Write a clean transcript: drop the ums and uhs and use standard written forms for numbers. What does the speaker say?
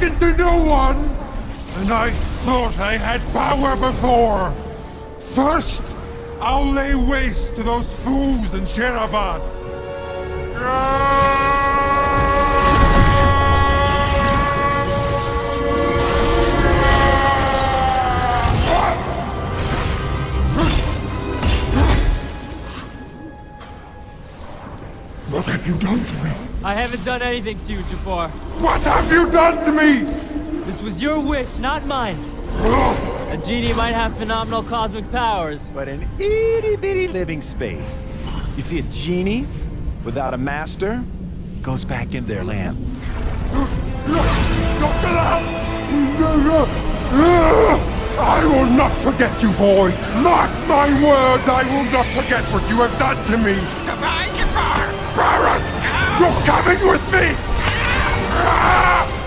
spoken to no one, and I thought I had power before. First, I'll lay waste to those fools in Sherabad. What have you done to me? I haven't done anything to you, Jafar. What have you done to me? This was your wish, not mine. A genie might have phenomenal cosmic powers, but an itty-bitty living space. You see, a genie without a master goes back in their land. I will not forget you, boy. Mark my words, I will not forget what you have done to me. Goodbye, Jafar. Barrett, you're coming with me.